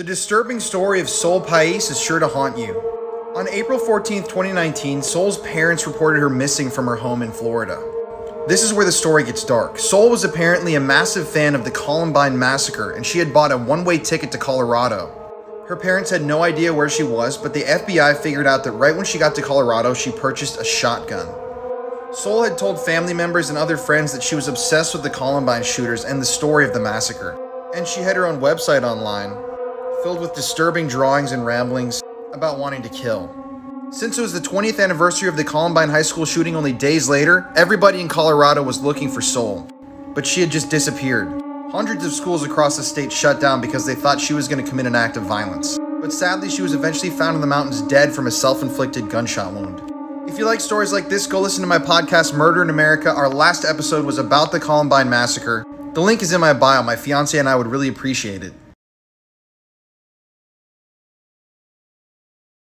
The disturbing story of Sol Pais is sure to haunt you. On April 14, 2019, Sol's parents reported her missing from her home in Florida. This is where the story gets dark. Sol was apparently a massive fan of the Columbine massacre, and she had bought a one-way ticket to Colorado. Her parents had no idea where she was, but the FBI figured out that right when she got to Colorado, she purchased a shotgun. Sol had told family members and other friends that she was obsessed with the Columbine shooters and the story of the massacre, and she had her own website online, filled with disturbing drawings and ramblings about wanting to kill. Since it was the 20th anniversary of the Columbine High School shooting only days later, everybody in Colorado was looking for Sol, but she had just disappeared. Hundreds of schools across the state shut down because they thought she was going to commit an act of violence. But sadly, she was eventually found in the mountains dead from a self-inflicted gunshot wound. If you like stories like this, go listen to my podcast, Murder in America. Our last episode was about the Columbine Massacre. The link is in my bio. My fiance and I would really appreciate it.